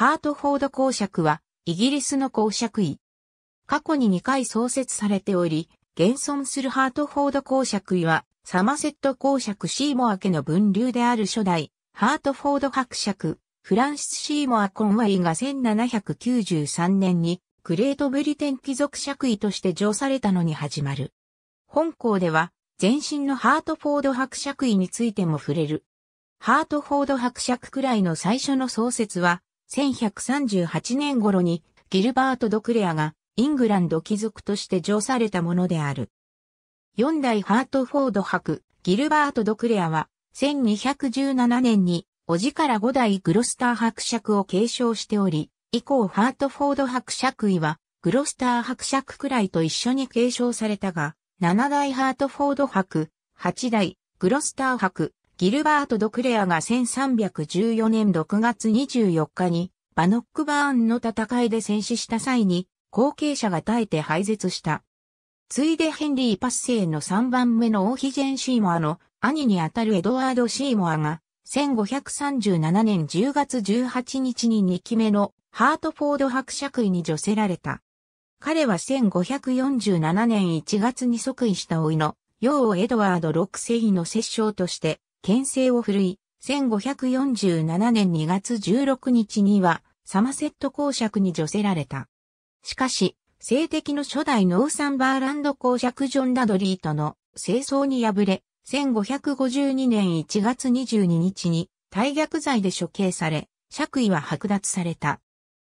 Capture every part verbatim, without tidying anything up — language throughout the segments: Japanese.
ハートフォード公爵は、イギリスの公爵位。過去ににかい創設されており、現存するハートフォード公爵位は、サマセット公爵シーモア家の分流である初代、ハートフォード伯爵、フランシス・シーモア・コンウェイがせんななひゃくきゅうじゅうさんねんに、グレートブリテン貴族爵位として叙されたのに始まる。本項では、前身のハートフォード伯爵位についても触れる。ハートフォード伯爵くらいの最初の創設は、せんひゃくさんじゅうはちねん頃にギルバート・ドクレアがイングランド貴族として叙されたものである。よん代ハートフォード伯、ギルバート・ドクレアは、せんにひゃくじゅうななねんに、叔父からご代グロスター伯爵を継承しており、以降ハートフォード伯爵位は、グロスター伯爵くらいと一緒に継承されたが、なな代ハートフォード伯、はち代グロスター伯、ギルバート・ドクレアがせんさんびゃくじゅうよねんろくがつにじゅうよっかにバノックバーンの戦いで戦死した際に後継者が耐えて廃絶した。ついでヘンリー八世のさんばんめの王妃ジェン・シーモアの兄にあたるエドワード・シーモアがせんごひゃくさんじゅうななねんじゅうがつじゅうはちにちににきめのハートフォード伯爵位に叙せられた。彼はせんごひゃくよんじゅうななねんいちがつに即位した甥の幼王エドワードろくせいの摂政として権勢を振るい、せんごひゃくよんじゅうななねんにがつじゅうろくにちには、サマセット公爵に叙せられた。しかし、政敵の初代ノーサンバーランド公爵ジョン・ダドリーとの政争に敗れ、せんごひゃくごじゅうにねんいちがつにじゅうににちに、大逆罪で処刑され、爵位は剥奪された。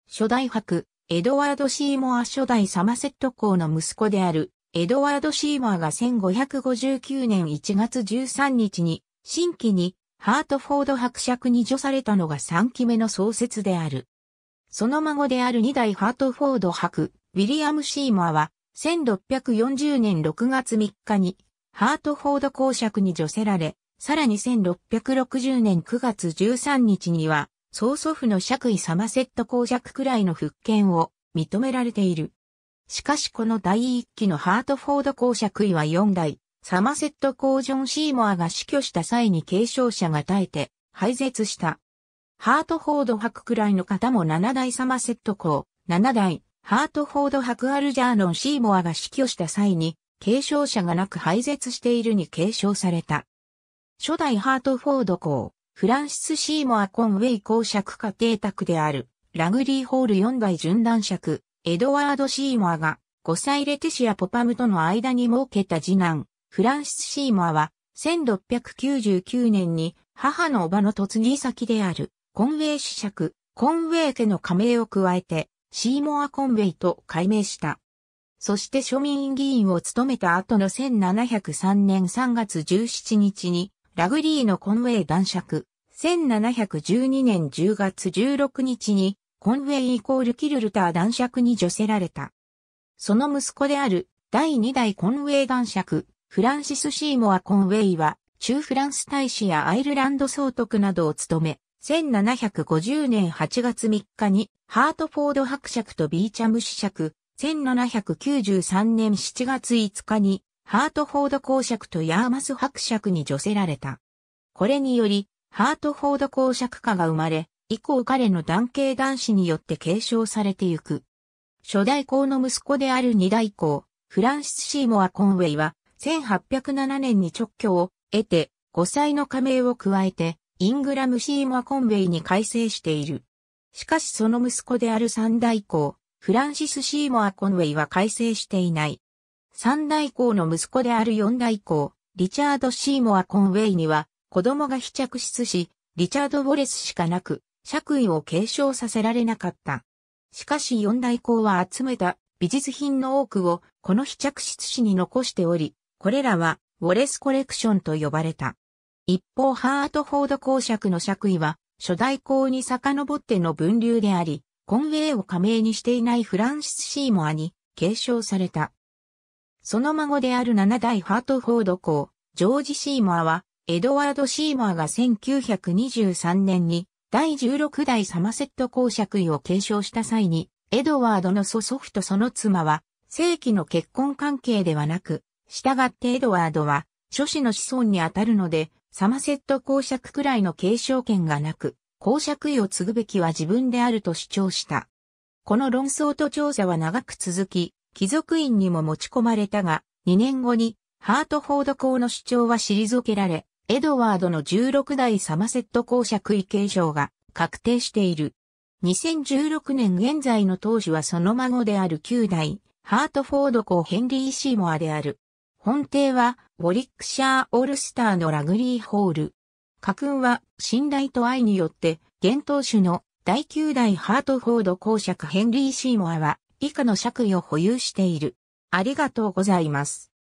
初代伯、エドワード・シーモア初代サマセット公の息子である、エドワード・シーモアがせんごひゃくごじゅうきゅうねんいちがつじゅうさんにちに、新規にハートフォード伯爵に叙されたのがさんきめの創設である。その孫であるに代ハートフォード伯、ウィリアム・シーモアはせんろっぴゃくよんじゅうねんろくがつみっかにハートフォード公爵に叙せられ、さらにせんろっぴゃくろくじゅうねんくがつじゅうさんにちには曽祖父の爵位サマセット公爵くらいの復権を認められている。しかしこの第一期のハートフォード公爵位はよん代。サマセット公ジョン・シーモアが死去した際に継承者が耐えて廃絶した。ハートフォード伯くらいの方もなな代サマセット公、なな代ハートフォード伯アルジャーノン・シーモアが死去した際に継承者がなく廃絶しているに継承された。初代ハートフォード公、フランシス・シーモア・コンウェイ公爵家邸宅であるラグリーホールよん代準男爵、エドワード・シーモアがごさいレティシア・ポパムとの間に設けた次男、フランシス・シーモアはせんろっぴゃくきゅうじゅうきゅうねんに母の叔母の嫁ぎ先であるコンウェイ子爵、コンウェイ家の加盟を加えてシーモア・コンウェイと改名した。そして庶民議員を務めた後のせんななひゃくさんねんさんがつじゅうしちにちにラグリーのコンウェイ男爵、せんななひゃくじゅうにねんじゅうがつじゅうろくにちにコンウェイイコールキルルター男爵に叙せられた。その息子であるだいに代コンウェイ男爵、フランシス・シーモア・コンウェイは、駐フランス大使やアイルランド総督などを務め、せんななひゃくごじゅうねんはちがつみっかに、ハートフォード伯爵とビーチャム子爵、せんななひゃくきゅうじゅうさんねんしちがついつかに、ハートフォード公爵とヤーマス伯爵に叙せられた。これにより、ハートフォード公爵家が生まれ、以降彼の男系男子によって継承されてゆく。初代公の息子であるに代公、フランシス・シーモア・コンウェイは、せんはっぴゃくななねんに勅許を得てごさいの加盟を加えてイングラム・シーモア・コンウェイに改正している。しかしその息子であるさん代公、フランシス・シーモア・コンウェイは改正していない。さん代公の息子であるよん代公、リチャード・シーモア・コンウェイには子供が非嫡出し、リチャード・ウォレスしかなく、爵位を継承させられなかった。しかしよん代公は集めた美術品の多くをこの非嫡出子に残しており、これらは、ウォレスコレクションと呼ばれた。一方、ハートフォード公爵の爵位は、初代公に遡っての分流であり、コンウェイを加盟にしていないフランシス・シーモアに継承された。その孫であるなな代ハートフォード公、ジョージ・シーモアは、エドワード・シーモアがせんきゅうひゃくにじゅうさんねんに、だいじゅうろく代サマセット公爵位を継承した際に、エドワードの曽祖父とその妻は、正規の結婚関係ではなく、したがってエドワードは、諸子の子孫にあたるので、サマセット公爵くらいの継承権がなく、公爵位を継ぐべきは自分であると主張した。この論争と調査は長く続き、貴族院にも持ち込まれたが、にねんごにハートフォード公の主張は退けられ、エドワードのじゅうろくだいサマセット公爵位継承が確定している。にせんじゅうろくねん現在の当主はその孫であるきゅうだい、ハートフォード公ヘンリー・シーモアである。本邸は、ウォリックシャー・オールスターのラグリーホール。家訓は、信頼と愛によって、現当主のだいきゅうだいハートフォード公爵ヘンリー・シーモアは、以下の爵位を保有している。ありがとうございます。